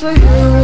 for you.